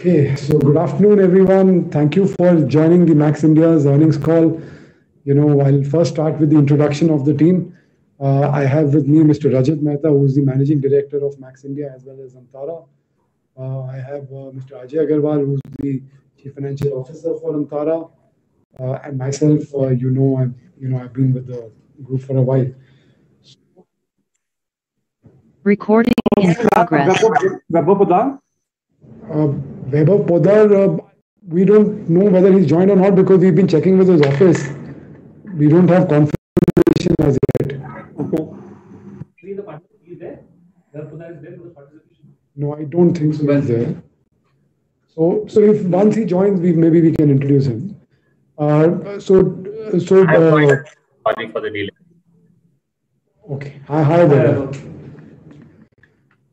Okay, so good afternoon, everyone. Thank you for joining the Max India's earnings call. You know, I'll first start with the introduction of the team. I have with me Mr. Rajit Mehta, who is the Managing Director of Max India as well as Antara. I have Mr. Ajay Agarwal, who's the Chief Financial Officer for Antara, and myself. I've been with the group for a while. Recording in progress. Webber Podar, we don't know whether he's joined or not because we've been checking with his office. We don't have confirmation as yet. Okay. The participant is there? Webber Podar is there for the participation? No, I don't think so. He's there. So if once he joins, maybe we can introduce him. Sorry for the delay. Okay. Hi, Webber.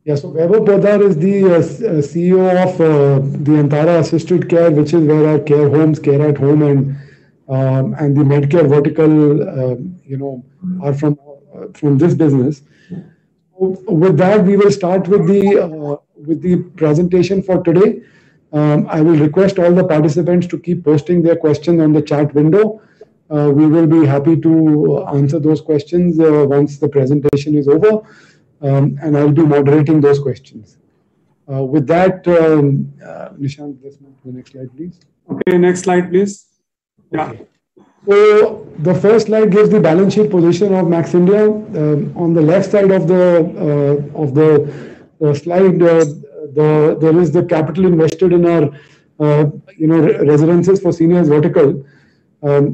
Yeah, so Vaibhav Podar is the CEO of the Antara Assisted Care, which is where our care homes, care at home, and the Medcare vertical, are from this business. With that, we will start with the presentation for today. I will request all the participants to keep posting their questions on the chat window. We will be happy to answer those questions once the presentation is over. And I'll be moderating those questions. With that, Nishant, let's move to the next slide, please. Okay, next slide, please. Yeah. Okay. So the first slide gives the balance sheet position of Max India. On the left side of the slide, there is the capital invested in our residences for seniors vertical.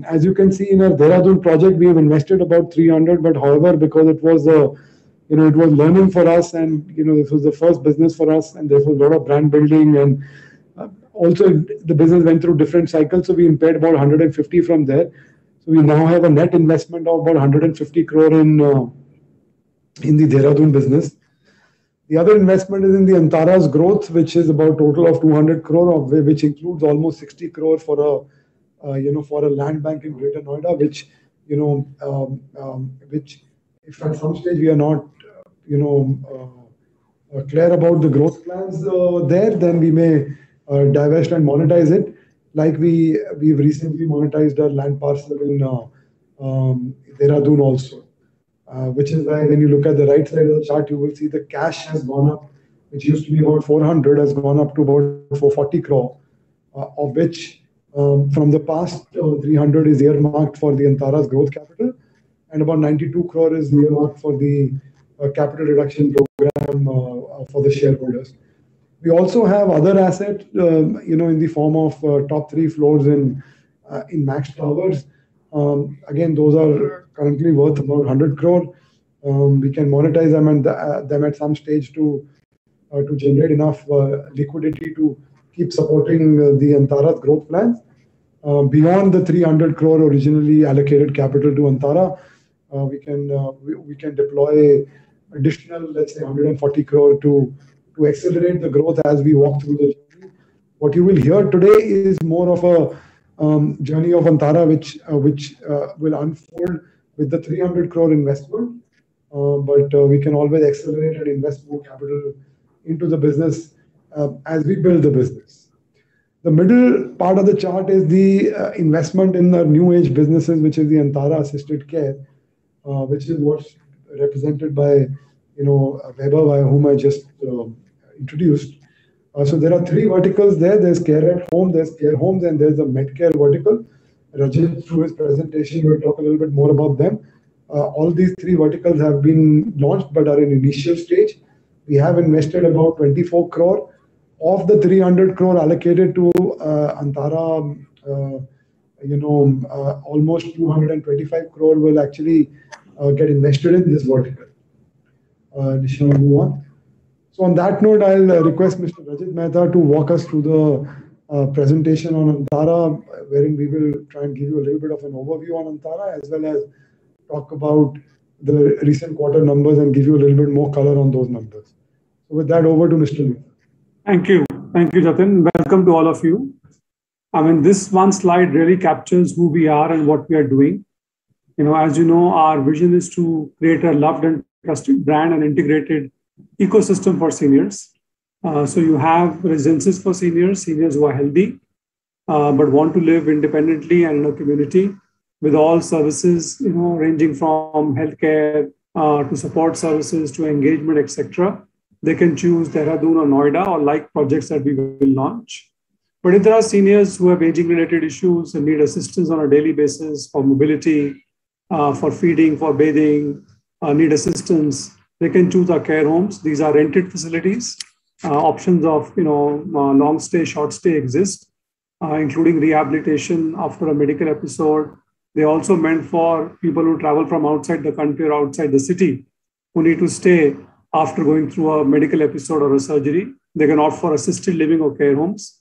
As you can see, in our Dehradun project, we have invested about 300. But however, because it was a learning for us, and this was the first business for us, and therefore a lot of brand building, and also the business went through different cycles, so we impaired about 150 from there. So we now have a net investment of about 150 crore in the Dehradun business. The other investment is in the Antara's growth, which is about total of 200 crore, of which includes almost 60 crore for a land bank in Greater Noida, which if at some stage we are not clear about the growth plans there, then we may divest and monetize it, like we've recently monetized our land parcel in Dehradun also, which is why when you look at the right side of the chart, you will see the cash has gone up, which used to be about 400, has gone up to about 440 crore, of which from the past 300 is earmarked for the Antara's growth capital, and about 92 crore is earmarked for the capital reduction program for the shareholders. We also have other assets, in the form of top 3 floors in Max Towers. Again, those are currently worth about 100 crore. We can monetize them and them at some stage to generate enough liquidity to keep supporting the Antara's growth plans. Beyond the 300 crore originally allocated capital to Antara, we can deploy additional, let's say, 140 crore to accelerate the growth as we walk through the journey. What you will hear today is more of a journey of Antara, which will unfold with the 300 crore investment. But we can always accelerate and invest more capital into the business as we build the business. The middle part of the chart is the investment in the new age businesses, which is the Antara Assisted Care, which is what's represented by, Vaibhav, whom I just introduced. So there are 3 verticals there. There's care at home, there's care homes, and there's the Medcare vertical. Rajit, through his presentation, will talk a little bit more about them. All these 3 verticals have been launched but are in initial stage. We have invested about 24 crore of the 300 crore allocated to Antara. Almost 225 crore will actually get invested in this vertical. Nishant, move on. So on that note, I'll request Mr. Rajit Mehta to walk us through the presentation on Antara, wherein we will try and give you a little bit of an overview on Antara, as well as talk about the recent quarter numbers and give you a little bit more color on those numbers. So with that, over to Mr. Mehta. Thank you, Jatin. Welcome to all of you. This one slide really captures who we are and what we are doing. As you know, our vision is to create a loved and trusted brand and integrated ecosystem for seniors. So you have residences for seniors who are healthy, but want to live independently and in a community with all services, ranging from healthcare to support services to engagement, etc. They can choose Dehradun or Noida or like projects that we will launch. But if there are seniors who have aging-related issues and need assistance on a daily basis for mobility, for feeding, for bathing, need assistance, they can choose our care homes. These are rented facilities. Options of long stay, short stay exist, including rehabilitation after a medical episode. They're also meant for people who travel from outside the country or outside the city who need to stay after going through a medical episode or a surgery. They can opt for assisted living or care homes.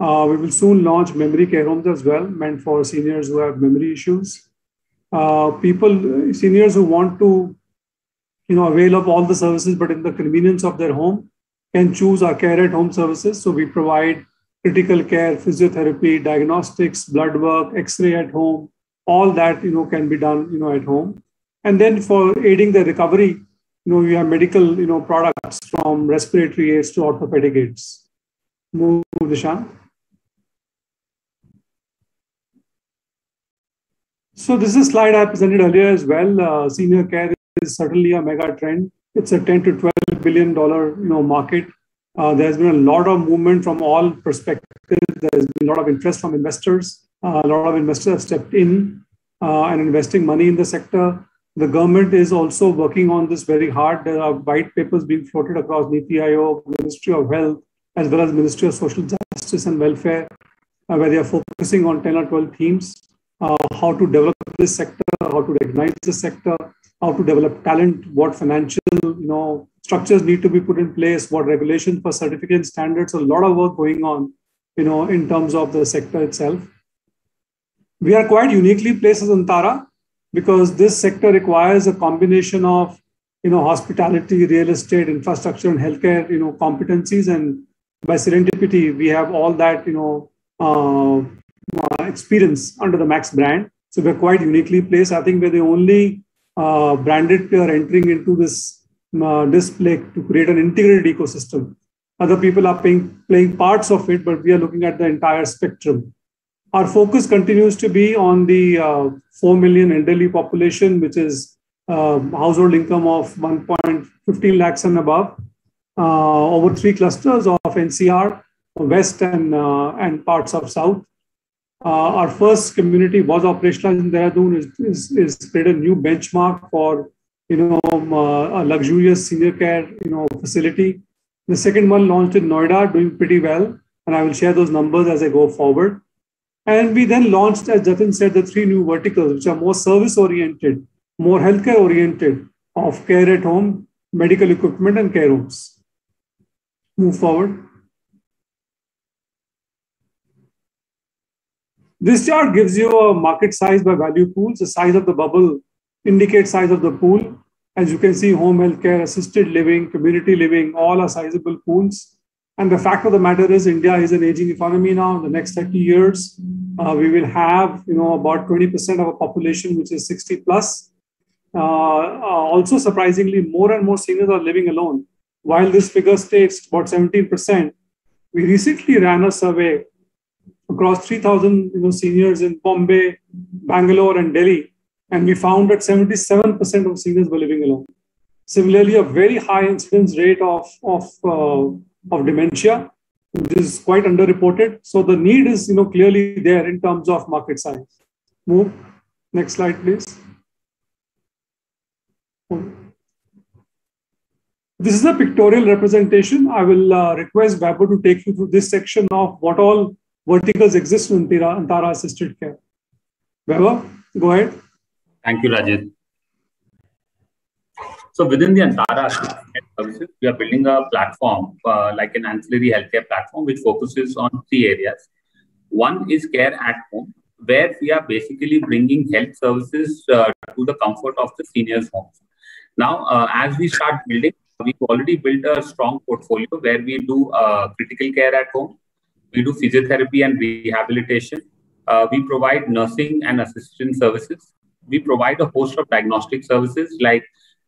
We will soon launch memory care homes as well, meant for seniors who have memory issues. Seniors who want to, avail of all the services, but in the convenience of their home, can choose our care at home services. So we provide critical care, physiotherapy, diagnostics, blood work, X-ray at home. All that, can be done, at home. And then for aiding the recovery, we have medical, products from respiratory aids to orthopedic aids. Move, Nishant. So this is a slide I presented earlier as well. Senior care is certainly a mega trend. It's a $10 to $12 billion, market. There's been a lot of movement from all perspectives. There's been a lot of interest from investors. A lot of investors have stepped in and investing money in the sector. The government is also working on this very hard. There are white papers being floated across NITI Aayog, Ministry of Health, as well as Ministry of Social Justice and Welfare, where they are focusing on 10 or 12 themes, how to develop this sector, how to ignite the sector, how to develop talent, what financial structures need to be put in place, what regulations for certificate standards, a lot of work going on, in terms of the sector itself. We are quite uniquely placed as Antara because this sector requires a combination of, hospitality, real estate, infrastructure, and healthcare, competencies. And by serendipity, we have all that, experience under the Max brand. So we're quite uniquely placed. I think we're the only branded player entering into this display to create an integrated ecosystem. Other people are playing parts of it, but we are looking at the entire spectrum. Our focus continues to be on the 4 million elderly population, which is household income of 1.15 lakhs and above, over 3 clusters of NCR, West and parts of South. Our first community was operational in Dehradun, is created a new benchmark for a luxurious senior care facility. The second one launched in Noida, doing pretty well, and I will share those numbers as I go forward. And we then launched, as Jatin said, the 3 new verticals, which are more service-oriented, more healthcare-oriented, of care at home, medical equipment, and care homes. Move forward. This chart gives you a market size by value pools. The size of the bubble indicates size of the pool. As you can see, home healthcare, assisted living, community living, all are sizable pools. And the fact of the matter is India is an aging economy now. In the next 30 years, we will have, about 20% of a population, which is 60 plus. Also, surprisingly, more and more seniors are living alone. While this figure states about 17%, we recently ran a survey across 3,000 seniors in Bombay, Bangalore, and Delhi. And we found that 77% of seniors were living alone. Similarly, a very high incidence rate of dementia, which is quite underreported. So the need is, clearly there in terms of market size. Move. Next slide, please. This is a pictorial representation. I will request Vaibhav to take you through this section of what all verticals exist in Antara Assisted Care. Vaibhav, go ahead. Thank you, Rajit. So within the Antara services, we are building a platform, like an ancillary healthcare platform, which focuses on 3 areas. One is care at home, where we are basically bringing health services to the comfort of the seniors' homes. Now, as we start building, we've already built a strong portfolio where we do critical care at home, we do physiotherapy and rehabilitation, we provide nursing and assistant services, we provide a host of diagnostic services like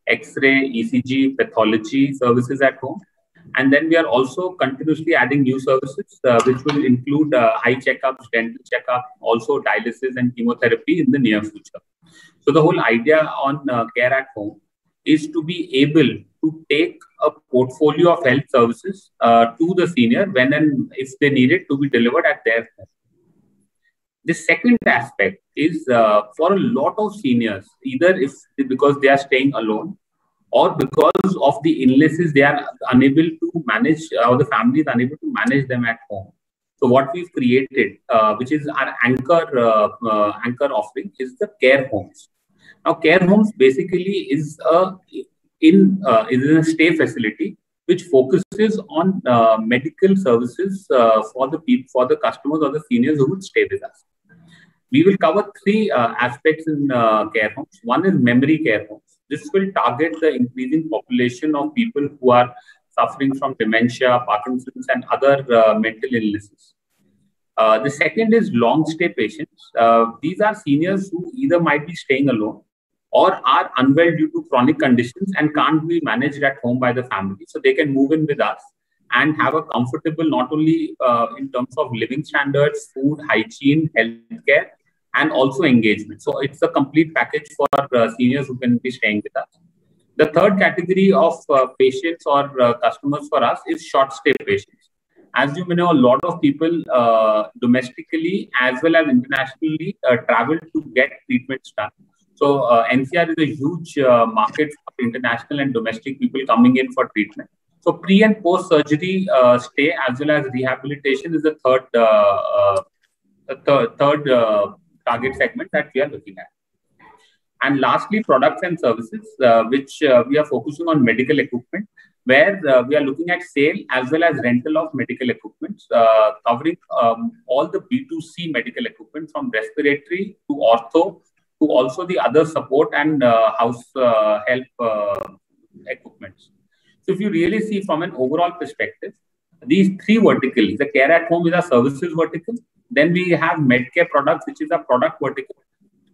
X-ray, ECG, pathology services at home. And then we are also continuously adding new services, which will include eye checkups, dental checkup, also dialysis and chemotherapy in the near future. So the whole idea on care at home is to be able to take a portfolio of health services to the senior when and if they need it to be delivered at their home. The second aspect is for a lot of seniors, either because they are staying alone or because of the illnesses, they are unable to manage, or the family is unable to manage them at home. So what we've created, which is our anchor offering, is the care homes. Now, care homes basically is a stay facility which focuses on medical services for the customers or the seniors who would stay with us. We will cover three aspects in care homes. One is memory care homes. This will target the increasing population of people who are suffering from dementia, Parkinson's, and other mental illnesses. The second is long-stay patients. These are seniors who either might be staying alone or are unwell due to chronic conditions and can't be managed at home by the family. So they can move in with us and have a comfortable, not only in terms of living standards, food, hygiene, healthcare, and also engagement. So it's a complete package for seniors who can be staying with us. The third category of patients or customers for us is short stay patients. As you may know, a lot of people domestically as well as internationally travel to get treatments done. So NCR is a huge market for international and domestic people coming in for treatment. So pre and post surgery stay as well as rehabilitation is the third target segment that we are looking at. And lastly, products and services, which we are focusing on medical equipment, where we are looking at sale as well as rental of medical equipment, covering all the B2C medical equipment from respiratory to ortho to also the other support and house help equipment. So if you really see from an overall perspective, these three verticals, the care at home is a services vertical. Then we have Medcare products, which is a product vertical.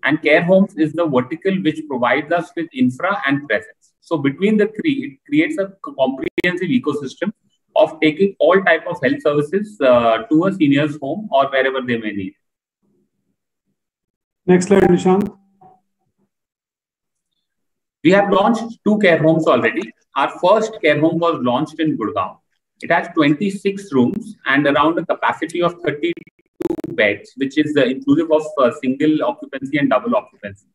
And care homes is the vertical which provides us with infra and presence. So between the three, it creates a comprehensive ecosystem of taking all type of health services to a senior's home or wherever they may need. Next slide, Nishant. We have launched 2 care homes already. Our first care home was launched in Gurugram. It has 26 rooms and around a capacity of 30 beds, which is inclusive of single occupancy and double occupancy.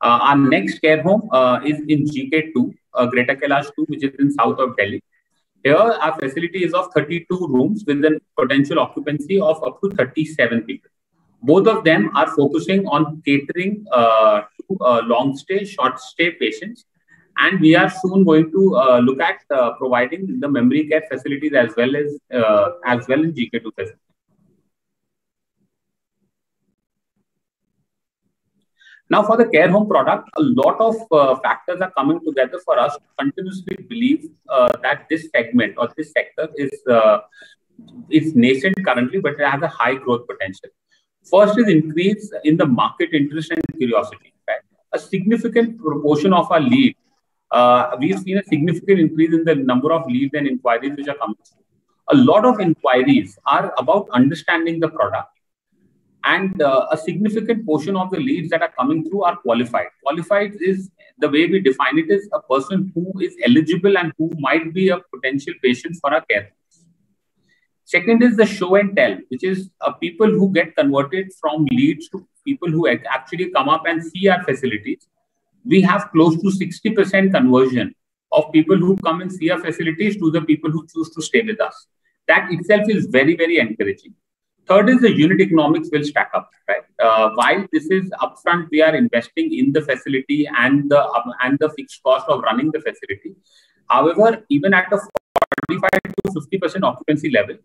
Our next care home is in GK2, Greater Kailash Two, which is in south of Delhi. Here, our facility is of 32 rooms with a potential occupancy of up to 37 people. Both of them are focusing on catering to long stay, short stay patients. And we are soon going to look at providing the memory care facilities as well in GK2 facilities. Now, for the care home product, a lot of factors are coming together for us to continuously believe that this segment or this sector is nascent currently, but it has a high growth potential. First is increase in the market interest and curiosity. Right? A significant proportion of our leads, we've seen a significant increase in the number of leads and inquiries which are coming through. A lot of inquiries are about understanding the product. And a significant portion of the leads that are coming through are qualified. Qualified is, the way we define it, is a person who is eligible and who might be a potential patient for our care. Second is the show and tell, which is people who get converted from leads to people who actually come up and see our facilities. We have close to 60% conversion of people who come and see our facilities to the people who choose to stay with us. That itself is very, very encouraging. Third is the unit economics will stack up. Right? While this is upfront, we are investing in the facility and the fixed cost of running the facility. However, even at a 45 to 50% occupancy level,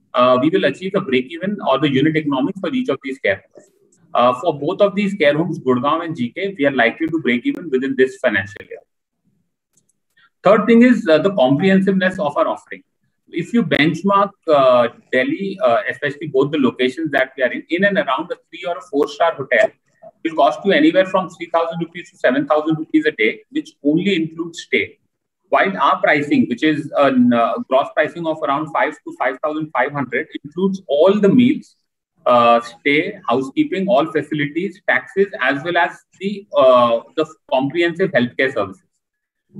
we will achieve a break-even or the unit economics for each of these care homes. For both of these care homes, Gurugram and GK, we are likely to break even within this financial year. Third thing is the comprehensiveness of our offering. If you benchmark Delhi, especially both the locations that we are in and around a 3- or 4-star hotel, it will cost you anywhere from 3,000 rupees to 7,000 rupees a day, which only includes stay. while our pricing, which is a gross pricing of around 5,000 to 5,500, includes all the meals, stay, housekeeping, all facilities, taxes, as well as the comprehensive healthcare services,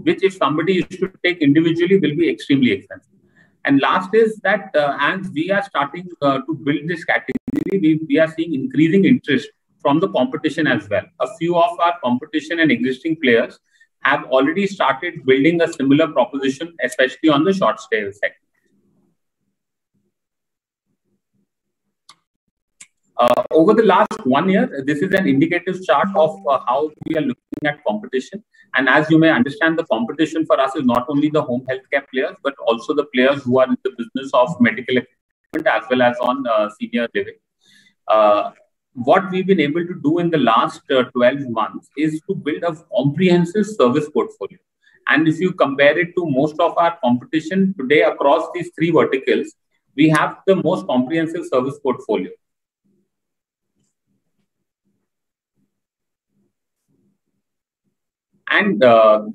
which if somebody is to take individually will be extremely expensive. And last is that as we are starting to build this category, we are seeing increasing interest from the competition as well. A few of our competition and existing players have already started building a similar proposition, especially on the short stay sector. Over the last 1 year, this is an indicative chart of how we are looking at competition. And as you may understand, the competition for us is not only the home healthcare players, but also the players who are in the business of medical equipment as well as on senior living. What we've been able to do in the last 12 months is to build a comprehensive service portfolio. And if you compare it to most of our competition today across these three verticals, we have the most comprehensive service portfolio. And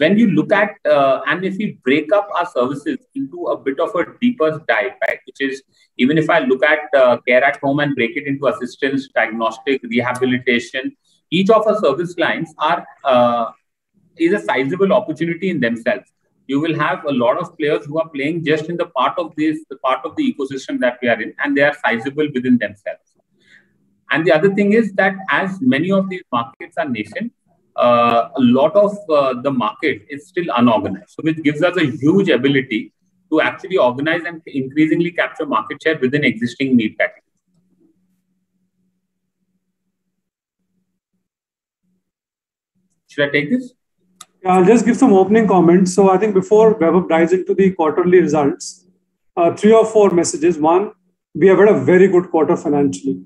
when you look at, and if we break up our services into a bit of a deeper dive, right, which is, even if I look at care at home and break it into assistance, diagnostic, rehabilitation, each of our service lines are is a sizable opportunity in themselves. You will have a lot of players who are playing just in the part of the ecosystem that we are in, and they are sizable within themselves. And the other thing is that as many of these markets are nascent, a lot of the market is still unorganized, so which gives us a huge ability to actually organize and increasingly capture market share within existing need categories. Should I take this? I'll just give some opening comments. So I think before Vaibhav dives into the quarterly results, three or four messages. One, we have had a very good quarter financially.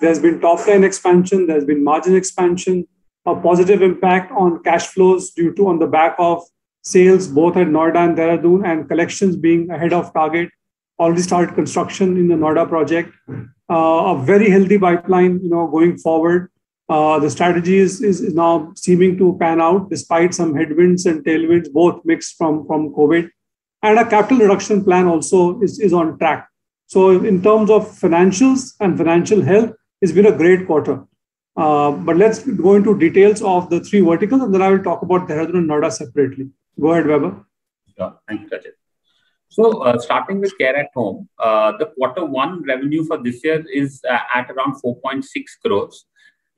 There's been top line expansion, there's been margin expansion, a positive impact on cash flows due to on the back of sales both at Noida and Dehradun, and collections being ahead of target. Already started construction in the Noida project. A very healthy pipeline, you know, going forward. The strategy is now seeming to pan out despite some headwinds and tailwinds, both mixed from COVID. And a capital reduction plan also is on track. So in terms of financials and financial health, it's been a great quarter. But let's go into details of the three verticals, and then I will talk about Dehradun and Noida separately. Go ahead, Webber. Sure. Thanks, Rajit. So starting with care at home, the quarter one revenue for this year is at around 4.6 crores.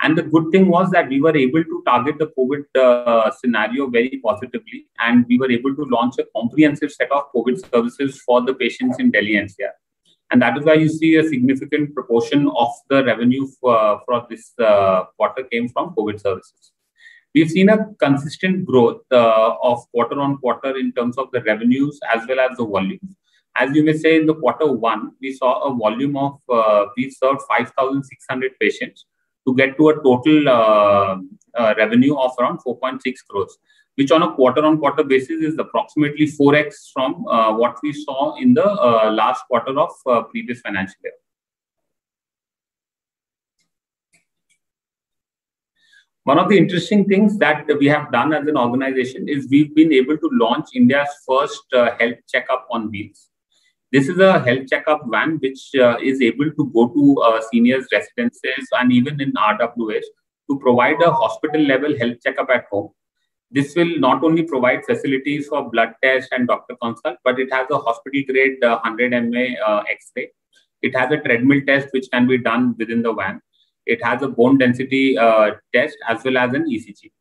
And the good thing was that we were able to target the COVID scenario very positively, and we were able to launch a comprehensive set of COVID services for the patients in Delhi NCR. And that is why you see a significant proportion of the revenue for this quarter came from COVID services. We've seen a consistent growth of quarter on quarter in terms of the revenues as well as the volumes. As you may say, in the quarter one, we saw a volume of, we served 5,600 patients to get to a total revenue of around 4.6 crores, which on a quarter-on-quarter basis is approximately 4x from what we saw in the last quarter of previous financial year. One of the interesting things that we have done as an organization is we've been able to launch India's first health checkup on wheels. This is a health checkup van which is able to go to seniors' residences and even in RWS to provide a hospital-level health checkup at home. This will not only provide facilities for blood tests and doctor consult, but it has a hospital-grade 100 mA X-ray. It has a treadmill test which can be done within the van. It has a bone density test as well as an ECG.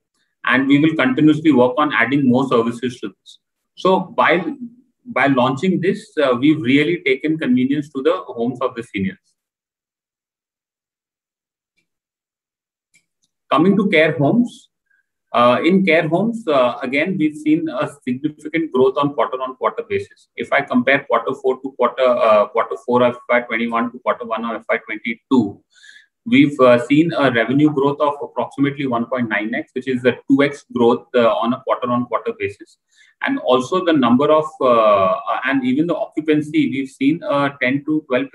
And we will continuously work on adding more services to this. So by launching this, we've really taken convenience to the homes of the seniors. Coming to care homes. In care homes, again, we've seen a significant growth on quarter basis. If I compare quarter four to quarter four of FY21 to quarter one of FY22, we've seen a revenue growth of approximately 1.9x, which is a 2x growth on a quarter basis. And also the number of, and even the occupancy, we've seen a 10 to 12%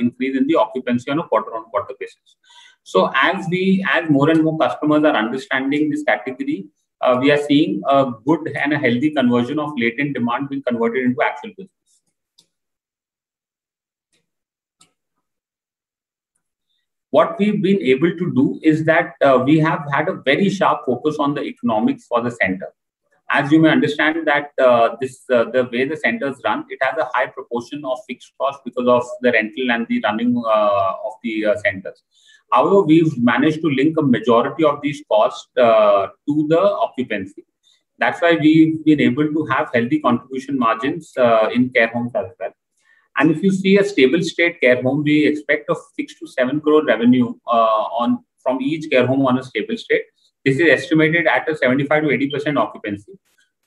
increase in the occupancy on a quarter basis. So as more and more customers are understanding this category, we are seeing a good and a healthy conversion of latent demand being converted into actual business. What we've been able to do is that we have had a very sharp focus on the economics for the center. As you may understand that the way the centers run, it has a high proportion of fixed costs because of the rental and the running of the centers. However, we've managed to link a majority of these costs to the occupancy. That's why we've been able to have healthy contribution margins in care homes as well. And if you see a stable state care home, we expect a 6 to 7 crore revenue from each care home on a stable state. This is estimated at a 75 to 80% occupancy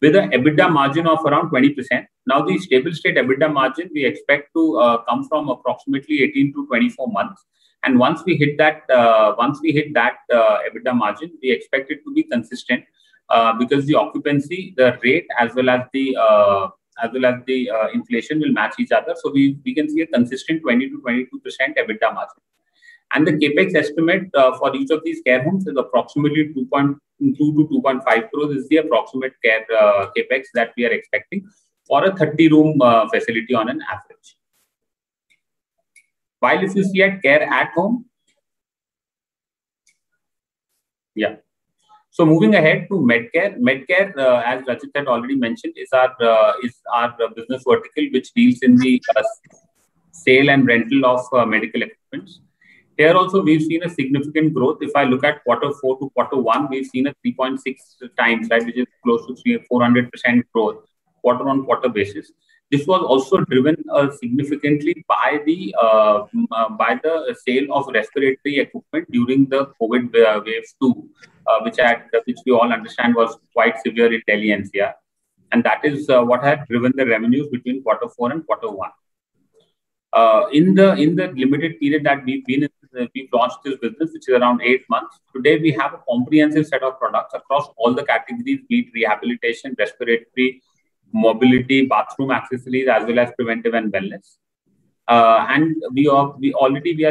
with an EBITDA margin of around 20%. Now, the stable state EBITDA margin we expect to come from approximately 18 to 24 months. And once we hit that, EBITDA margin, we expect it to be consistent because the occupancy, the rate, as well as the inflation will match each other. So we can see a consistent 20 to 22% EBITDA margin. And the capex estimate for each of these care homes is approximately 2.2 to 2.5 crores is the approximate care capex that we are expecting for a 30-room facility on an average. While if you see at care at home, yeah. So moving ahead to Medcare, as Rajit had already mentioned, is our business vertical which deals in the sale and rental of medical equipment. Here also we've seen a significant growth. If I look at Q4 to Q1, we've seen a 3.6 times, right, which is close to 400% growth quarter on quarter basis. This was also driven significantly by the sale of respiratory equipment during the COVID wave 2, which we all understand was quite severe in Delhi NCR, and that is what had driven the revenues between Q4 and Q1. In the limited period that we've been in, we've launched this business, which is around 8 months. Today, we have a comprehensive set of products across all the categories: be it rehabilitation, respiratory, mobility, bathroom accessories, as well as preventive and wellness. And we are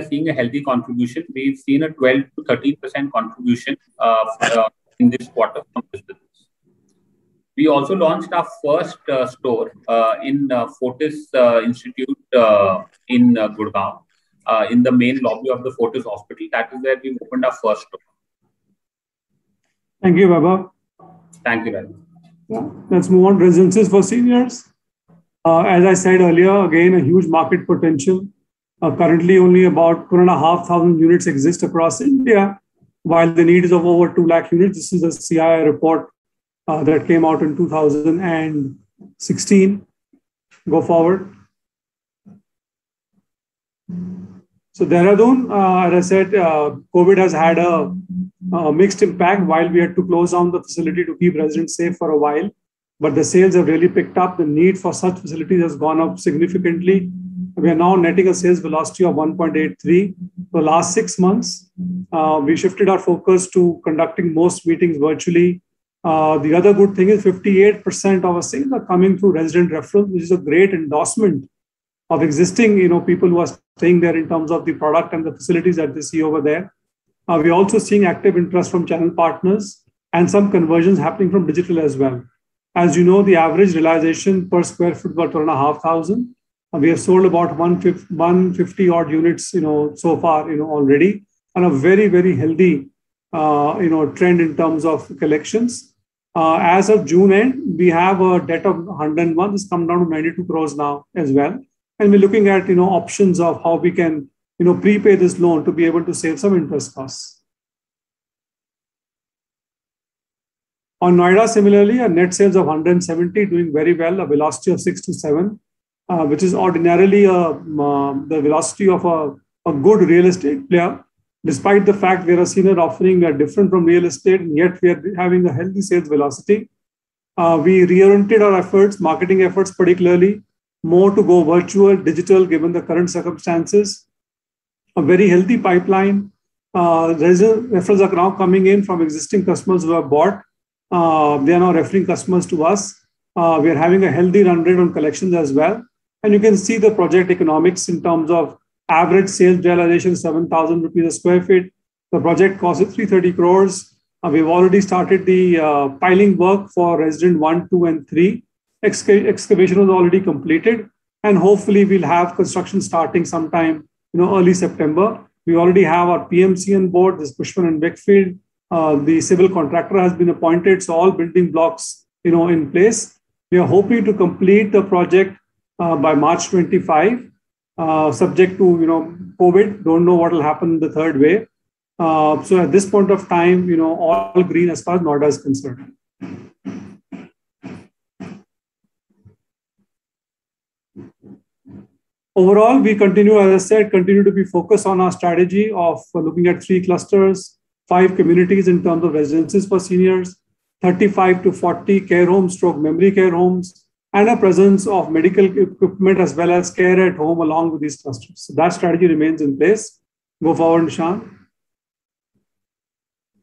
seeing a healthy contribution. We've seen a 12 to 13% contribution in this quarter from this business. We also launched our first store in Fortis Institute in Gurugram, in the main lobby of the Fortis Hospital. That is where we opened our first store. Thank you, Vaibhav. Thank you, Rajit. Yeah. Let's move on to residences for seniors. As I said earlier, again, a huge market potential. Currently, only about 2,500 units exist across India, while the need is of over 2 lakh units. This is a CII report that came out in 2016. Go forward. So Dehradun, as I said, COVID has had a mixed impact. While we had to close down the facility to keep residents safe for a while, but the sales have really picked up. The need for such facilities has gone up significantly. We are now netting a sales velocity of 1.83. For the last 6 months, we shifted our focus to conducting most meetings virtually. The other good thing is 58% of our sales are coming through resident referrals, which is a great endorsement of existing, people who are staying there in terms of the product and the facilities that they see over there. We're also seeing active interest from channel partners and some conversions happening from digital as well. As you know, the average realization per square foot was 2,500. We have sold about 150 odd units, so far, already, and a very, very healthy, trend in terms of collections. As of June end, we have a debt of 101. It's come down to 92 crores now as well. And we're looking at, options of how we can, prepay this loan to be able to save some interest costs. On Noida, similarly, a net sales of 170, doing very well, a velocity of 6 to 7, which is ordinarily the velocity of a good real estate player. Despite the fact we are a senior offering, we are different from real estate, and yet we are having a healthy sales velocity. We reoriented our efforts, marketing efforts particularly, more to go virtual, digital, given the current circumstances. A very healthy pipeline. Referrals are now coming in from existing customers who have bought. They are now referring customers to us. We are having a healthy run rate on collections as well. And you can see the project economics in terms of average sales realization 7,000 rupees a square feet. The project cost is 330 crores. We've already started the piling work for resident 1, 2, and 3. Excavation was already completed, and hopefully we'll have construction starting sometime, early September. We already have our PMC on board. This Cushman and Wakefield, the civil contractor has been appointed, so all building blocks, in place. We are hoping to complete the project by March 25, subject to COVID. Don't know what will happen in the third wave. So at this point of time, all green as far as Noida is concerned. Overall, we continue, as I said, to be focused on our strategy of looking at 3 clusters, 5 communities in terms of residences for seniors, 35 to 40 care homes / memory care homes, and a presence of medical equipment as well as care at home along with these clusters. So that strategy remains in place. Go forward, Nishant.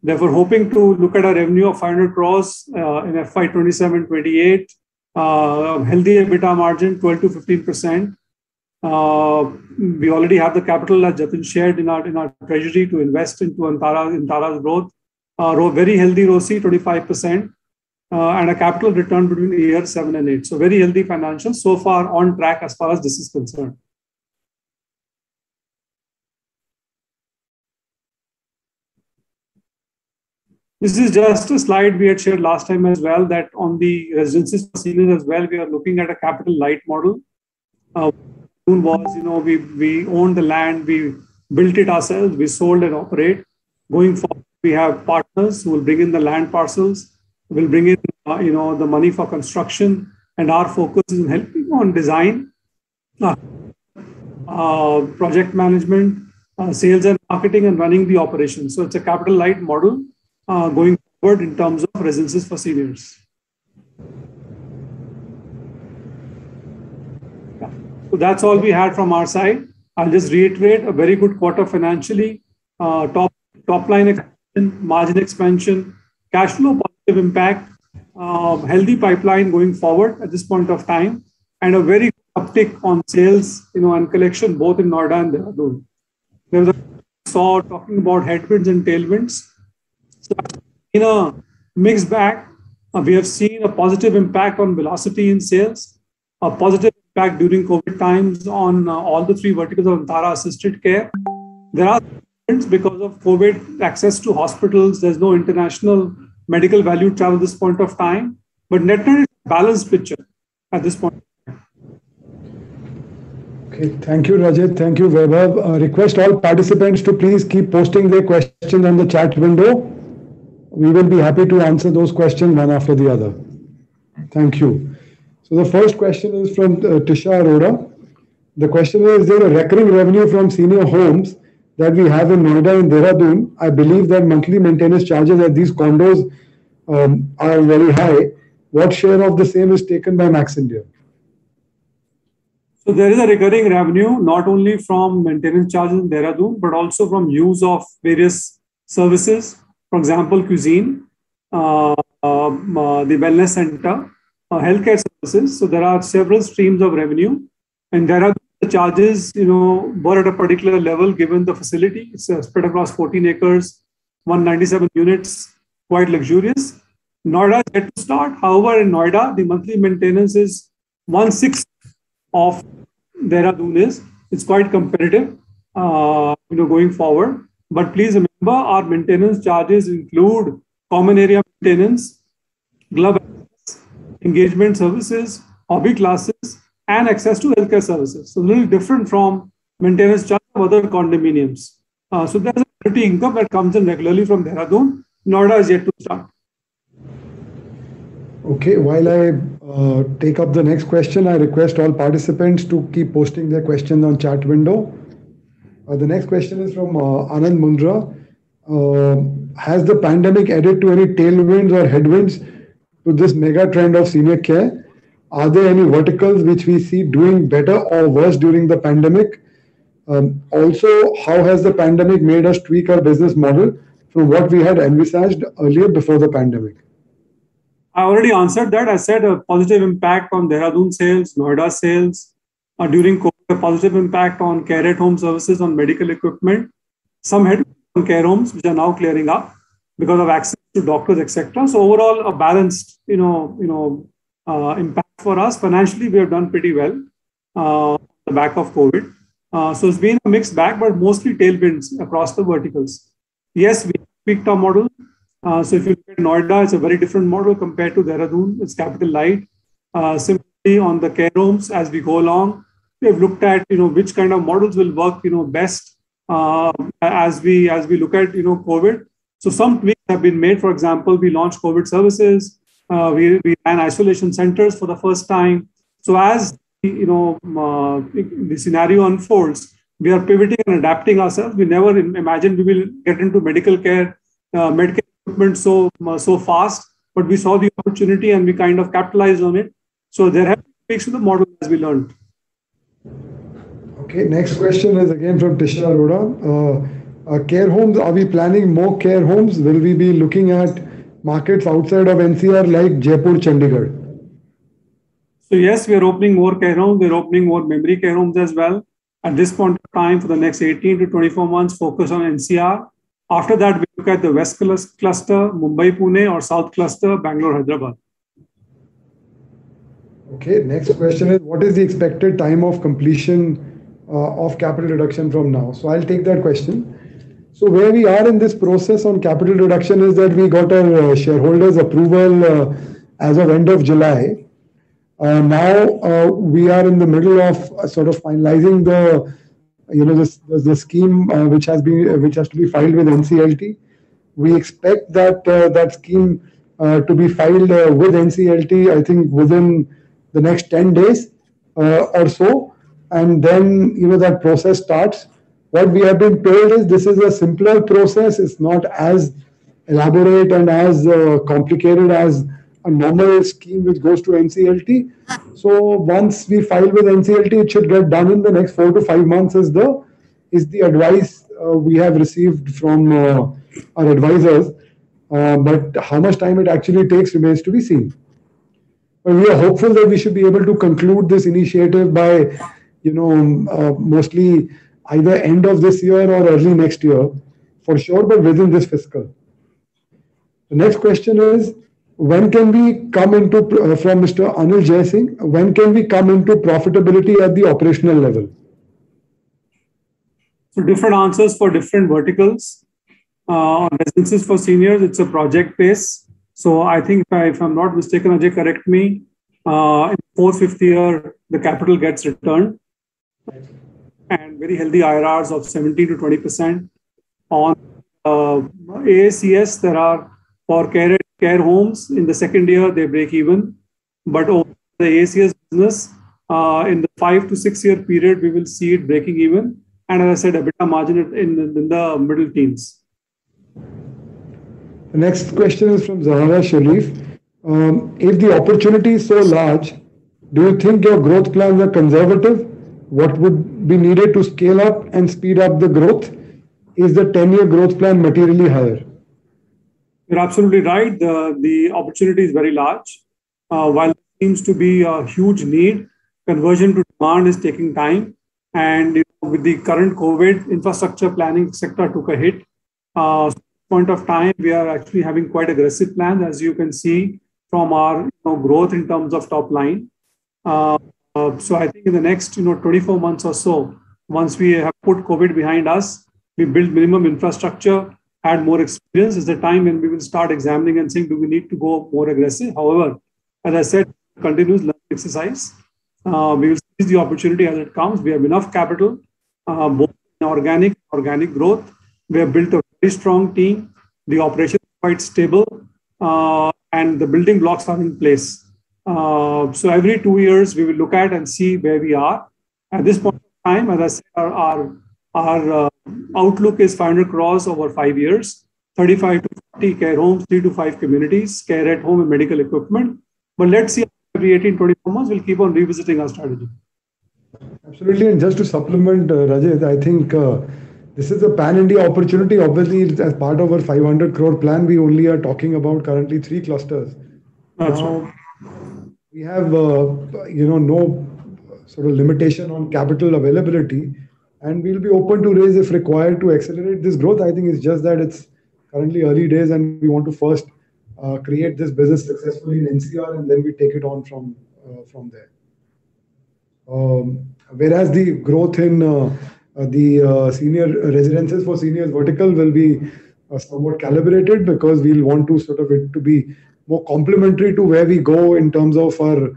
Therefore, hoping to look at a revenue of 500 crores in FY 27-28, healthy EBITDA margin 12 to 15%. We already have the capital that Jatin shared in our treasury to invest into Antara's growth. Very healthy ROSI, 25%, and a capital return between year 7 and 8. So very healthy financials so far, on track as far as this is concerned. This is just a slide we had shared last time as well, that on the residences for seniors as well, we are looking at a capital light model. Was, we own the land, we built it ourselves, we sold and operate. Going forward, we have partners who will bring in the land parcels, will bring in, the money for construction, and our focus is in helping on design, project management, sales and marketing, and running the operations. So it's a capital light model going forward in terms of residences for seniors. So that's all we had from our side. I'll just reiterate, a very good quarter financially, top line expansion, margin expansion, cash flow positive impact, healthy pipeline going forward at this point of time, and a very good uptick on sales, and collection both in Noida and Dehradun. There was a saw talking about headwinds and tailwinds. So in a mixed bag, we have seen a positive impact on velocity in sales, a positive impact during COVID times on all the 3 verticals of Antara assisted care. There are because of COVID access to hospitals, there's no international medical value travel at this point of time, but net-net is a balanced picture at this point. Okay, thank you, Rajit. Thank you, Vaibhav. Request all participants to please keep posting their questions on the chat window. We will be happy to answer those questions one after the other. Thank you. So the first question is from Tisha Arora. The question is there a recurring revenue from senior homes that we have in Noida and Dehradun? I believe that monthly maintenance charges at these condos are very high. What share of the same is taken by Max India? So there is a recurring revenue not only from maintenance charges in Dehradun but also from use of various services. For example, cuisine, the wellness center, healthcare services. So there are several streams of revenue, and there are the charges, were at a particular level given the facility. It's spread across 14 acres, 197 units, quite luxurious. Noida is yet to start. However, in Noida, the monthly maintenance is 1/6 of Dehradun is. It's quite competitive, going forward. But please remember, our maintenance charges include common area maintenance, glove engagement services, hobby classes, and access to healthcare services. So a little different from maintenance charge of other condominiums. So there's a pretty income that comes in regularly from Dehradun. Noida is yet to start. Okay, while I take up the next question, I request all participants to keep posting their questions on chat window. The next question is from Anand Mundra. Has the pandemic added to any tailwinds or headwinds to this mega trend of senior care? Are there any verticals which we see doing better or worse during the pandemic? Also, how has the pandemic made us tweak our business model from what we had envisaged earlier before the pandemic? I already answered that. I said a positive impact on Dehradun sales, Noida sales during COVID, a positive impact on care at home services, on medical equipment, some headwinds on care homes, which are now clearing up because of access to doctors, etc. So overall, a balanced, impact for us. Financially, we have done pretty well on the back of COVID. So it's been a mixed bag, but mostly tailwinds across the verticals. Yes, we picked our model. So if you look at Noida, it's a very different model compared to Dehradun. It's capital light. Simply on the care homes, as we go along, we have looked at which kind of models will work best as we look at COVID. So some tweaks have been made. For example, we launched COVID services. We ran isolation centers for the first time. So as the scenario unfolds, we are pivoting and adapting ourselves. We never imagined we will get into medical care, medical equipment so fast, but we saw the opportunity and we kind of capitalized on it. So there have been tweaks to the model as we learned. Okay, next question is again from Tisha Arora. Care homes, are we planning more care homes? Will we be looking at markets outside of NCR like Jaipur, Chandigarh? So yes, we are opening more care homes. We're opening more memory care homes as well. At this point of time, for the next 18 to 24 months, focus on NCR. After that, we look at the West cluster, Mumbai, Pune, or South cluster, Bangalore, Hyderabad. Okay, next question is, what is the expected time of completion of capital reduction from now? So I'll take that question. So where we are in this process on capital reduction is that we got our shareholders' approval as of end of July. Now we are in the middle of sort of finalizing the scheme which has to be filed with NCLT. We expect that that scheme to be filed with NCLT, I think, within the next 10 days or so, and then that process starts. What we have been told is this is a simpler process. It's not as elaborate and as complicated as a normal scheme which goes to NCLT. So once we file with NCLT, it should get done in the next 4 to 5 months is the advice we have received from our advisors. But how much time it actually takes remains to be seen. But we are hopeful that we should be able to conclude this initiative by, mostly either end of this year or early next year, for sure, but within this fiscal. The next question is, when can we come into, from Mr. Anil Jaising, when can we come into profitability at the operational level? So different answers for different verticals. Residences for seniors, it's a project base. So I think if I'm not mistaken, Ajay, correct me, in the fourth, fifth year, the capital gets returned. And very healthy IRRs of 17 to 20%. On AACS, there are for care homes, in the second year, they break even. But over the ACS business, in the 5 to 6 year period, we will see it breaking even. And as I said, EBITDA margin in the middle teens. The next question is from Zahara Sharif. If the opportunity is so large, do you think your growth plans are conservative? What would be needed to scale up and speed up the growth? Is the 10-year growth plan materially higher? You're absolutely right. The opportunity is very large. While it seems to be a huge need, conversion to demand is taking time. And with the current COVID, infrastructure planning sector took a hit. So at this point of time, we are actually having quite aggressive plans, as you can see from our growth in terms of top line. So I think in the next 24 months or so, once we have put COVID behind us, we build minimum infrastructure, add more experience, is the time when we will start examining and saying, do we need to go more aggressive? However, as I said, continuous learning exercise. We will seize the opportunity as it comes. We have enough capital, both in organic growth. We have built a very strong team. The operation is quite stable, and the building blocks are in place. So every 2 years, we will look at and see where we are. At this point in time, as I said, our outlook is 500 crores over 5 years, 35 to 40 care homes, 3 to 5 communities, care at home and medical equipment. But let's see, every 18, 24 months, we'll keep on revisiting our strategy. Absolutely. And just to supplement, Rajit, I think this is a pan-India opportunity. Obviously, as part of our 500 crore plan, we only are talking about currently 3 clusters. That's right. We have, no sort of limitation on capital availability, and we'll be open to raise if required to accelerate this growth. I think it's just that it's currently early days, and we want to first create this business successfully in NCR, and then we take it on from there. Whereas the growth in the senior residences for seniors vertical will be somewhat calibrated, because we'll want to sort of it to be more complementary to where we go in terms of our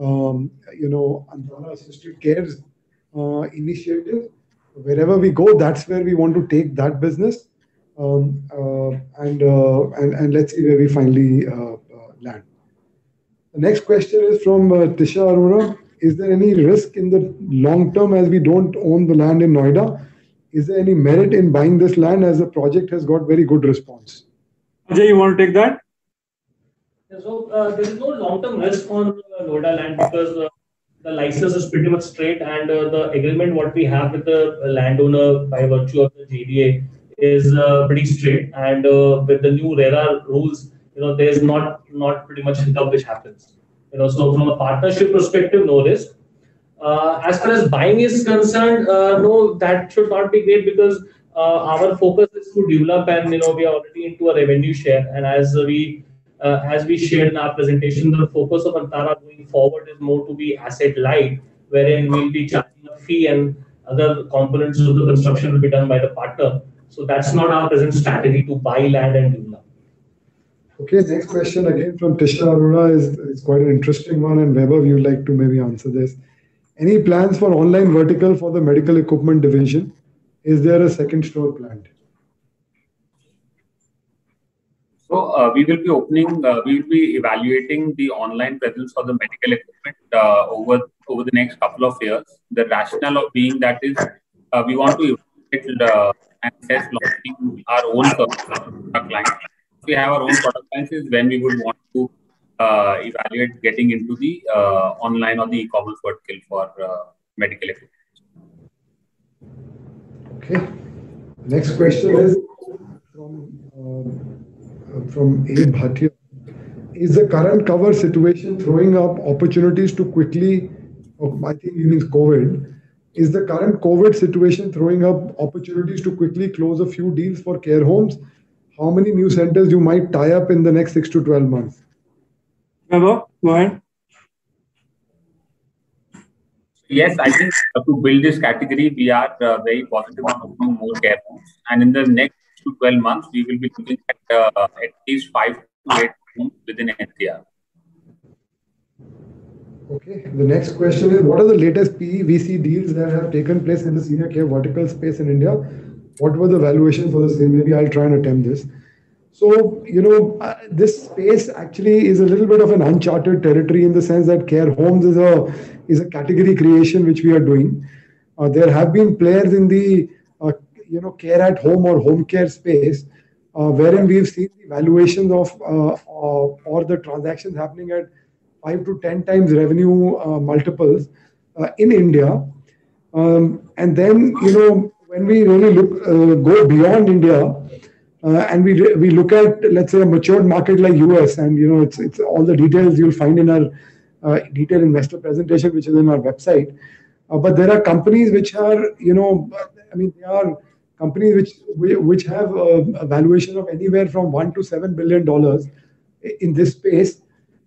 Antara assisted cares initiative. Wherever we go, that's where we want to take that business, and let's see where we finally land. The next question is from Tisha Arora. Is there any risk in the long term as we don't own the land in Noida? Is there any merit in buying this land, as the project has got very good response? Ajay, you want to take that? So there is no long-term risk on Noida land, because the license is pretty much straight, and the agreement what we have with the landowner by virtue of the JDA is pretty straight. And with the new RERA rules, there is not pretty much hiccup which happens. So from a partnership perspective, no risk. As far as buying is concerned, no, that should not be great, because our focus is to develop, and we are already into a revenue share. And as we shared in our presentation, the focus of Antara going forward is more to be asset light, wherein we'll be charging a fee and other components of the construction will be done by the partner. So that's not our present strategy to buy land and develop. Okay, next question again from Tisha Arora is quite an interesting one, and Webber, you'd like to maybe answer this. Any plans for online vertical for the medical equipment division? Is there a second store planned? So we will be evaluating the online presence for the medical equipment over the next couple of years. The rationale of being that is we want to evaluate and assess launching our own product line. If we have our own product lines, then we would want to evaluate getting into the online or the e-commerce vertical for medical equipment. Okay. Next question is from A. Bhatia. Is the current cover situation throwing up opportunities to quickly? I think he means COVID. Is the current COVID situation throwing up opportunities to quickly close a few deals for care homes? How many new centers you might tie up in the next 6 to 12 months? Hello, go ahead. Yes, I think to build this category, we are very positive on opening more care homes. And in the next 12 months, we will be looking at least 5 to 8 homes within NCR. Okay, the next question is, what are the latest PE-VC deals that have taken place in the senior care vertical space in India? What were the valuations for the same? Maybe I'll try and attempt this. So, this space actually is a little bit of an uncharted territory, in the sense that care homes is a category creation which we are doing. There have been players in the care at home or home care space, wherein we've seen the valuations of or the transactions happening at 5 to 10 times revenue multiples in India. And then when we really look go beyond India. And we look at, let's say, a matured market like US, and it's all the details you'll find in our detailed investor presentation, which is in our website. But there are companies which are companies which have a valuation of anywhere from $1 to $7 billion in this space.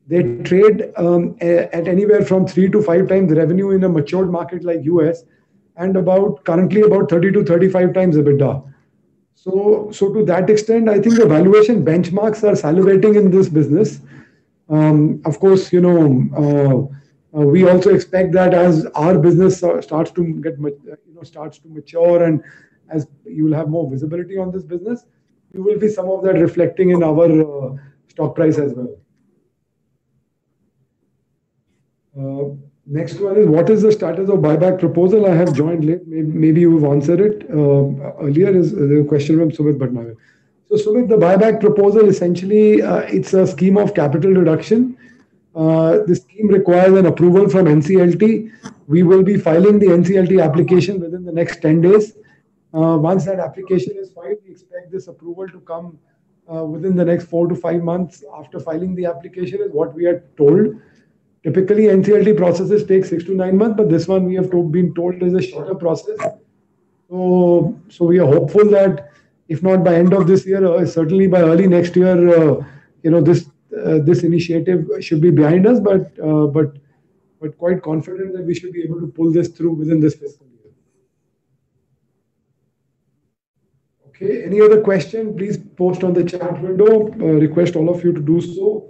They trade at anywhere from 3 to 5 times revenue in a matured market like US, and currently about 30 to 35 times EBITDA. So to that extent, I think the valuation benchmarks are salivating in this business. Of course, we also expect that as our business starts to mature, and as you will have more visibility on this business, you will be some of that reflecting in our stock price as well. Next one is, what is the status of buyback proposal? I have joined late. Maybe you have answered it earlier. Is the question from Sumit Bhatnagar. So Sumit, the buyback proposal essentially it's a scheme of capital reduction. The scheme requires an approval from NCLT. We will be filing the NCLT application within the next 10 days. Once that application is filed, we expect this approval to come within the next 4 to 5 months after filing the application, is what we are told. Typically, NCLT processes take 6 to 9 months, but this one we have been told is a shorter process. So we are hopeful that if not by end of this year, certainly by early next year, this initiative should be behind us. But quite confident that we should be able to pull this through within this fiscal year. Okay. Any other question? Please post on the chat window. Request all of you to do so.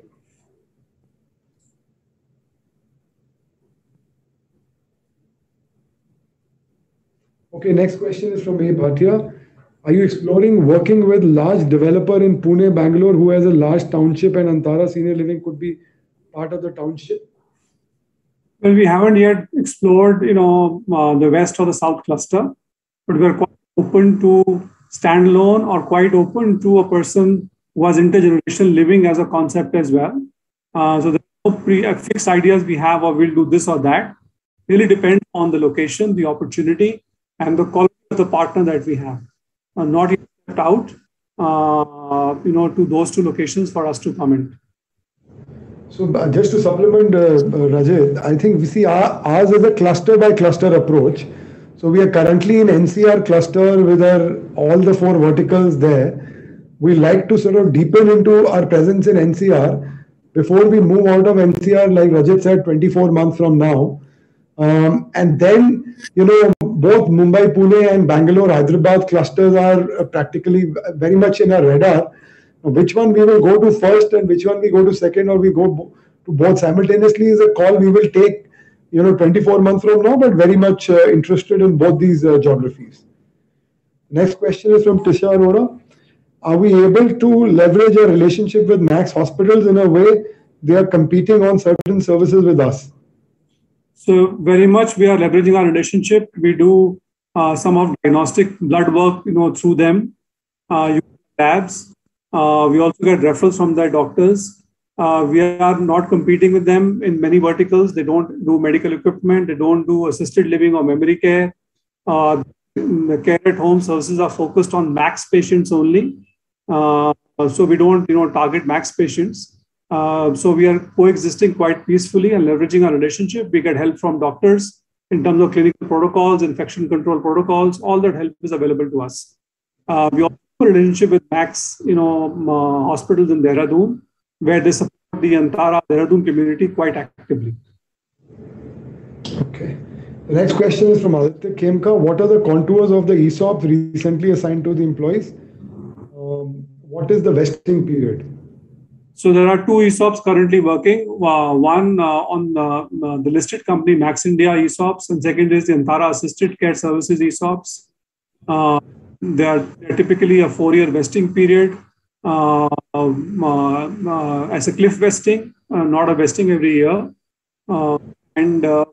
Okay, next question is from A. Bhatia. Are you exploring working with large developer in Pune, Bangalore, who has a large township, and Antara Senior Living could be part of the township? Well, we haven't yet explored, the west or the south cluster, but we're quite open to standalone or quite open to a person who has intergenerational living as a concept as well. So there are no fixed ideas we have, or we'll do this or that. Really depends on the location, the opportunity, and the quality of the partner that we have. Not yet out, to those two locations for us to comment. So just to supplement, Rajit, I think we see ours as a cluster by cluster approach. So we are currently in NCR cluster with all the four verticals there. We like to sort of deepen into our presence in NCR before we move out of NCR, like Rajit said, 24 months from now. And then, both Mumbai, Pune and Bangalore, Hyderabad clusters are practically very much in our radar. Which one we will go to first and which one we go to second, or we go to both simultaneously, is a call we will take, 24 months from now, but very much interested in both these geographies. Next question is from Tisha Arora. Are we able to leverage our relationship with Max Hospitals in a way they are competing on certain services with us? So very much we are leveraging our relationship. We do some of diagnostic blood work, through them, labs. We also get referrals from their doctors. We are not competing with them in many verticals. They don't do medical equipment. They don't do assisted living or memory care. The care at home services are focused on max patients only. So we don't, target max patients. So we are coexisting quite peacefully and leveraging our relationship. We get help from doctors in terms of clinical protocols, infection control protocols. All that help is available to us. We also have a relationship with Max, hospitals in Dehradun, where they support the Antara Dehradun community quite actively. Okay. The next question is from Aditya Khemka. What are the contours of the ESOPs recently assigned to the employees? What is the vesting period? So there are two ESOPs currently working, one on the listed company Max India ESOPs, and second is the Antara Assisted Care Services ESOPs. They're typically a 4-year vesting period as a cliff vesting, not a vesting every year. Therefore,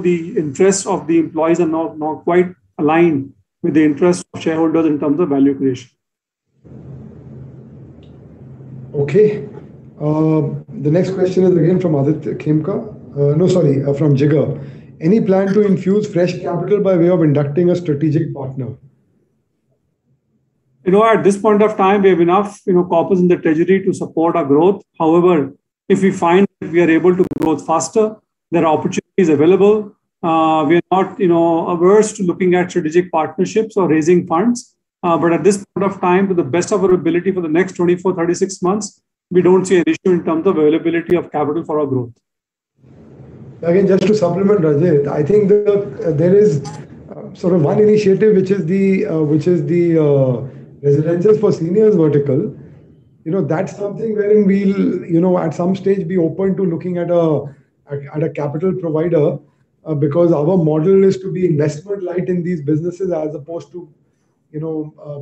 the interests of the employees are not quite aligned with the interests of shareholders in terms of value creation. Okay. The next question is again from Aditya Khemka. From Jigar. Any plan to infuse fresh capital by way of inducting a strategic partner? At this point of time, we have enough, corpus in the treasury to support our growth. However, if we find that we are able to grow faster, there are opportunities available. We are not, averse to looking at strategic partnerships or raising funds. But at this point of time, to the best of our ability for the next 24, 36 months, we don't see an issue in terms of availability of capital for our growth. Again, just to supplement Rajit, I think there is sort of one initiative, which is the residences for seniors vertical. That's something wherein we'll, at some stage be open to looking at a capital provider, because our model is to be investment light in these businesses as opposed to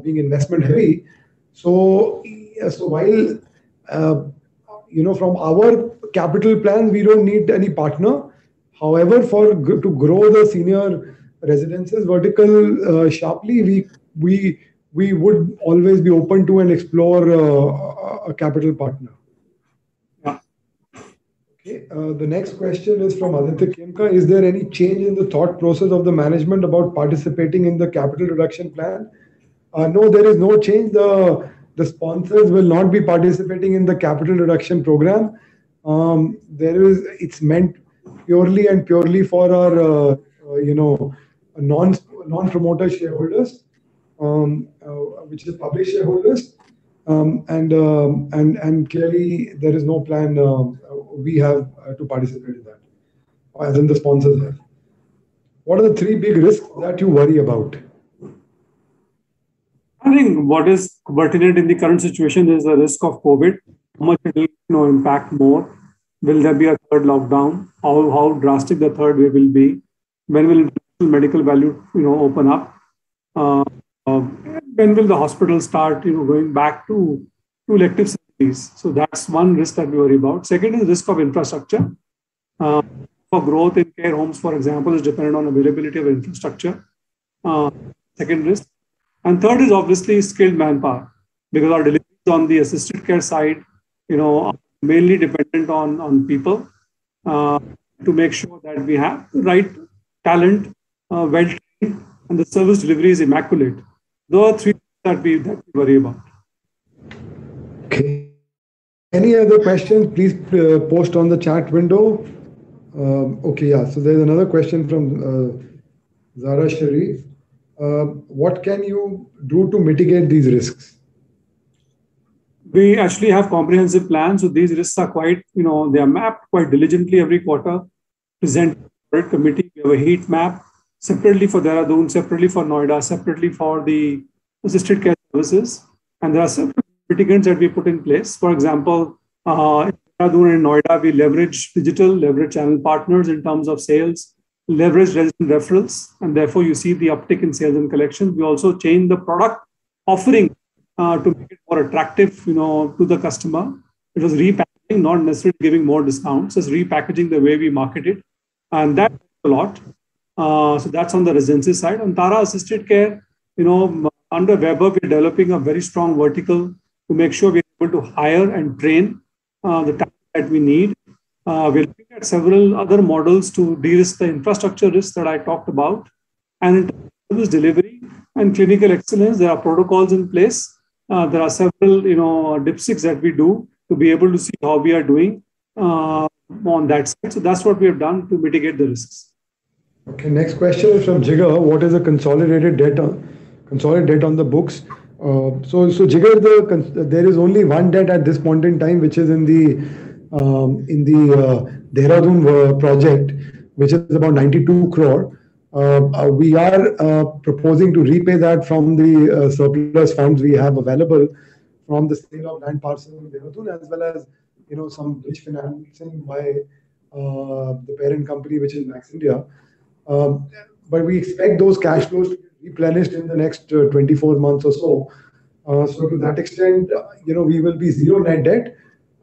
being investment heavy. So while, from our capital plans, we don't need any partner. However, to grow the senior residences vertical sharply, we would always be open to and explore a capital partner. Yeah. Okay. The next question is from Aditya Khemka. Is there any change in the thought process of the management about participating in the capital reduction plan? No, there is no change. The sponsors will not be participating in the capital reduction program. It's meant purely for our non-promoter shareholders. which is a public shareholder list, and clearly there is no plan we have to participate in that, as in the sponsors have. What are the three big risks that you worry about? I think what is pertinent in the current situation is the risk of COVID. How much it will impact more? Will there be a third lockdown? How drastic the third wave will be? When will medical value open up? When will the hospitals start going back to elective surgeries? So that's one risk that we worry about. Second is risk of infrastructure. For growth in care homes, for example, is dependent on availability of infrastructure. Second risk. And third is obviously skilled manpower, because our deliveries on the assisted care side, are mainly dependent on people to make sure that we have the right talent, well-trained, and the service delivery is immaculate. Those are three things that we worry about. Okay. Any other questions? Please post on the chat window. Okay, yeah. So there's another question from Zahara Sharif. What can you do to mitigate these risks? We actually have comprehensive plans. So these risks are quite, they are mapped quite diligently every quarter, presented to the committee. We have a heat map separately for Dehradun, separately for Noida, separately for the assisted care services. And there are separate mitigants that we put in place. For example, in Dehradun and Noida, we leverage digital, leverage channel partners in terms of sales, leverage resident referrals, and therefore you see the uptick in sales and collections. We also change the product offering to make it more attractive, to the customer. It was repackaging, not necessarily giving more discounts, just repackaging the way we market it, and that a lot. So that's on the residency side. On Antara assisted care, under Webber, we're developing a very strong vertical to make sure we're able to hire and train the talent that we need. We're looking at several other models to de-risk the infrastructure risks that I talked about. And in terms of service delivery and clinical excellence, there are protocols in place. There are several, dipsticks that we do to be able to see how we are doing on that side. So that's what we have done to mitigate the risks. Okay, next question is from Jigar. What is the consolidated debt on the books? So Jigar, there is only one debt at this point in time, which is in the Dehradun project, which is about 92 crore. We are proposing to repay that from the surplus funds we have available from the sale of land parcels in Dehradun, as well as some bridge financing by the parent company, which is Max India. But we expect those cash flows to be replenished in the next 24 months or so. So to that extent, we will be zero net debt.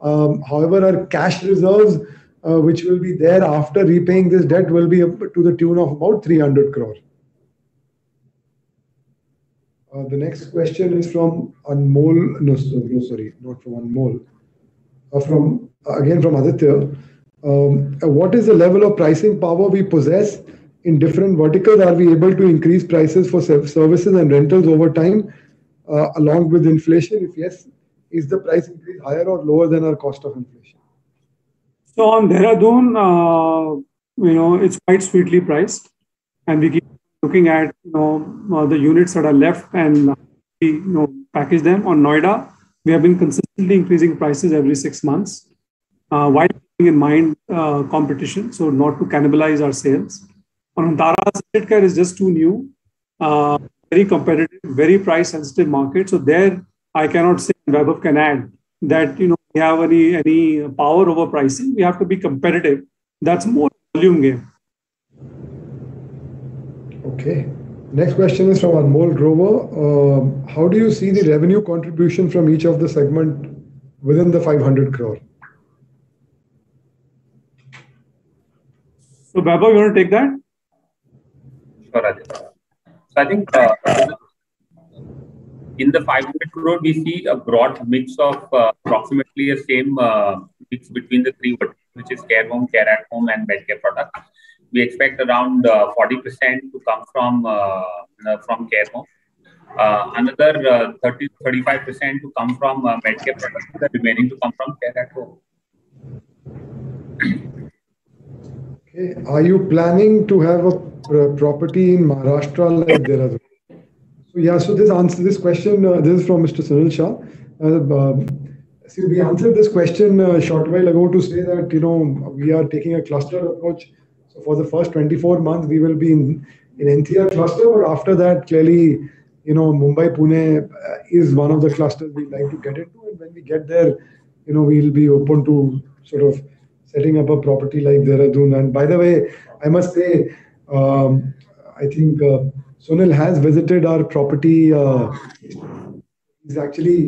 However, our cash reserves, which will be there after repaying this debt, will be to the tune of about 300 crore. The next question is from Anmol, from Aditya. What is the level of pricing power we possess in different verticals? Are we able to increase prices for services and rentals over time along with inflation? If yes, is the price increase higher or lower than our cost of inflation? So on Dehradun, it's quite sweetly priced, and we keep looking at the units that are left and we package them. On Noida, we have been consistently increasing prices every 6 months, while keeping in mind competition, so not to cannibalize our sales. On Antara, asset care is just too new, very competitive, very price sensitive market. So there, I cannot say, Vaibhav can add, that we have any power over pricing. We have to be competitive. That's more volume game. Okay. Next question is from Anmol Grover. How do you see the revenue contribution from each of the segment within the 500 crore? So Vaibhav, you want to take that? Sure, Rajit. So I think in the 500 crore, we see a broad mix of approximately the same mix between the three verticals, which is care home, care at home, and bed care products. We expect around 40% to come from care home, another 30-35% to come from bed care products, the remaining to come from care at home. Okay. Are you planning to have a property in Maharashtra like Dehradun? Yeah, so this answers this question. This is from Mr. Sunil Shah. So we answered this question a short while ago to say that, you know, we are taking a cluster approach. So for the first 24 months, we will be in NCR cluster, but after that, clearly, you know, Mumbai, Pune is one of the clusters we like to get into. And when we get there, you know, we'll be open to sort of setting up a property like Dehradun. And by the way, I must say, I think Sunil has visited our property. He's actually,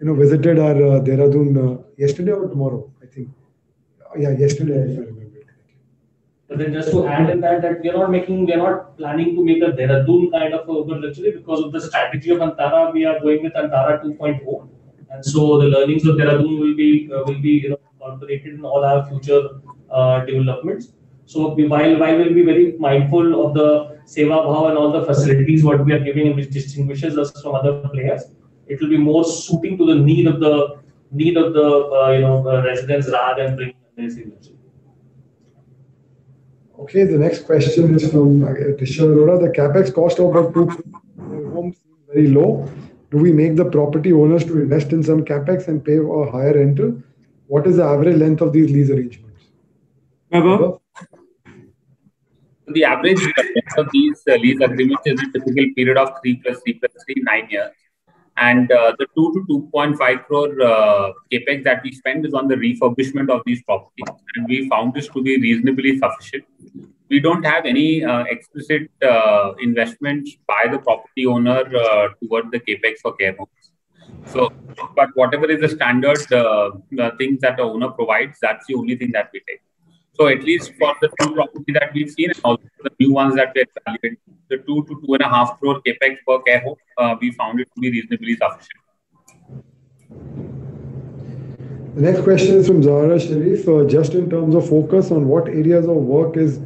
you know, visited our Dehradun yesterday or tomorrow, I think. Yeah, yesterday, if I remember it. But then just to add in that we are not planning to make a Dehradun kind of urban luxury because of the strategy of Antara. We are going with Antara 2.0. And so the learnings of Dehradun will be incorporated in all our future developments. So while we'll be very mindful of the Seva Bhav and all the facilities what we are giving, which distinguishes us from other players, it will be more suiting to the need of the residents rather than bringing them. Okay, the next question is from Tisha Arora. The capex cost of our homes is very low. Do we make the property owners to invest in some capex and pay a higher rental? What is the average length of these lease arrangements? Vaibhav? The average length of these lease agreements is a typical period of 3 + 3 + 3, 9 years. And the 2 to 2.5 crore capex that we spend is on the refurbishment of these properties. And we found this to be reasonably sufficient. We don't have any explicit investments by the property owner towards the capex for care homes. So, but whatever is the standard things that the owner provides, that's the only thing that we take. So at least for the two properties that we've seen and also the new ones that we evaluated, the 2 to 2.5 crore capex per care home, we found it to be reasonably sufficient. The next question is from Zahara Sharif. Just in terms of focus on what areas of work is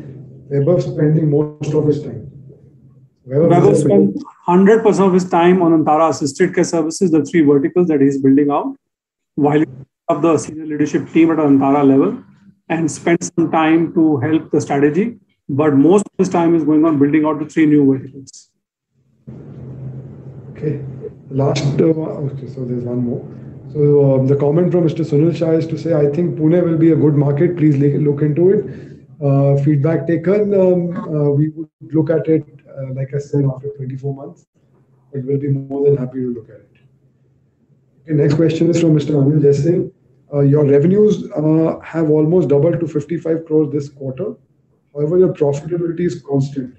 Webber spending most of his time? Webber spends 100% of his time on Antara Assisted Care Services, the 3 verticals that he's building out, while of the senior leadership team at Antara level, and spends some time to help the strategy. But most of his time is going on building out the 3 new verticals. Okay. Okay, so there's one more. So the comment from Mr. Sunil Shah is to say, I think Pune will be a good market. Please look into it. Feedback taken. We would look at it, like I said, after 24 months. But we'll be more than happy to look at it. Okay, next question is from Mr. Anil Jaising. Your revenues have almost doubled to 55 crores this quarter. However, your profitability is constant.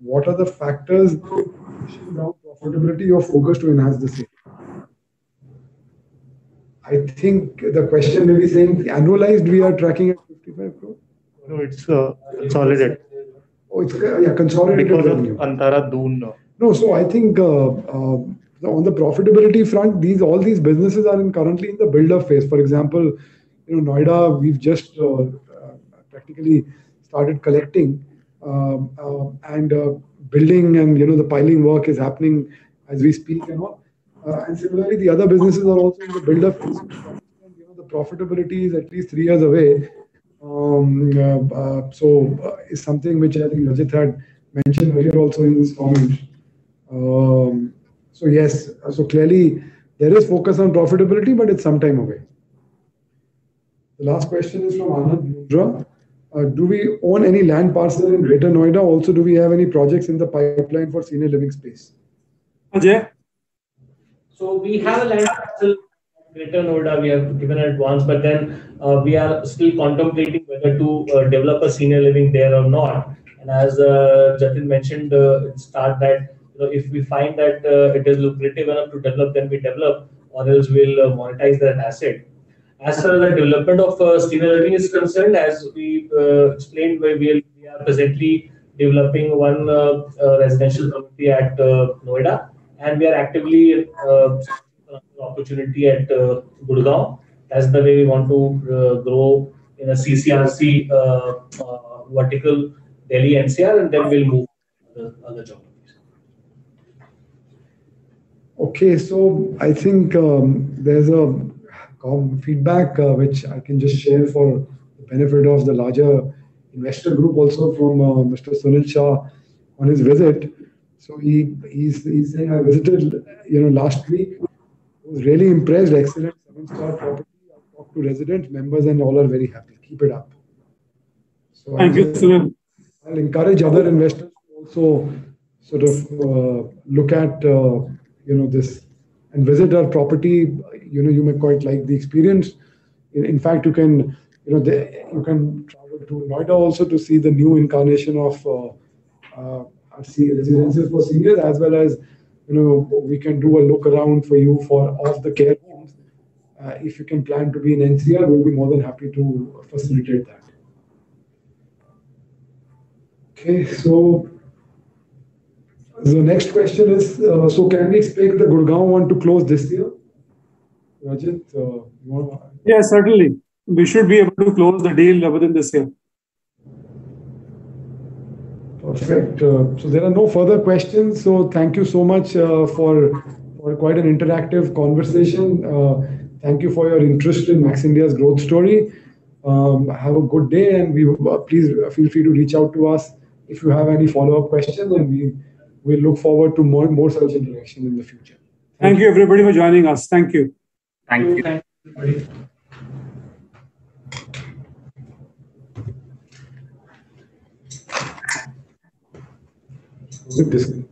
What are the factors pushing down profitability or focus to enhance the same? I think the question may be saying annualized we are tracking at 55 crores. No, it's consolidated. Oh, it's consolidated. Because revenue. Of Antara Doon. No, so I think on the profitability front, all these businesses are currently in the build-up phase. For example, you know, Noida, we've just practically started collecting and building, and you know the piling work is happening as we speak and all. And similarly, the other businesses are also in the build-up phase. And, you know, the profitability is at least 3 years away. Is something which I think Rajit had mentioned earlier also in his comment. So yes, so clearly there is focus on profitability, but it's some time away. The last question is from Anand Mudra. Do we own any land parcel in Greater Noida? Also, do we have any projects in the pipeline for senior living space? Ajay? So we have a land parcel in Greater Noida. We have given an advance, but then we are still contemplating whether to develop a senior living there or not. And as Jatin mentioned in start that, so if we find that it is lucrative enough to develop, then we develop, or else we'll monetize that asset. As far as the development of senior living is concerned, as we explained, we are presently developing one residential community at Noida, and we are actively opportunity at Gurugram. That's the way we want to grow in a CCRC vertical Delhi NCR, and then we'll move to other job. Okay, so I think there's a feedback which I can just share for the benefit of the larger investor group also from Mr. Sunil Shah on his visit. So he's saying, I visited, last week. Was really impressed. Excellent 7-star property. I talked to residents, members, and all are very happy. Keep it up. So thank you, Sunil. I'll encourage other investors to also sort of look at this and visit our property. You may quite like the experience. In fact, you can you can travel to Noida also to see the new incarnation of residences for seniors, as well as we can do a look around for you for off the care homes. If you can plan to be in NCR, we'll be more than happy to facilitate that. Okay, so the next question is, so can we expect the Gurugram one to close this year? Rajit, you want to... Yeah, certainly. We should be able to close the deal within this year. Perfect. So there are no further questions. So thank you so much for quite an interactive conversation. Thank you for your interest in Max India's growth story. Have a good day, and please feel free to reach out to us if you have any follow-up questions, and we look forward to more such interaction in the future. Thank you everybody for joining us. Thank you. Thank you. Thank you everybody. With this.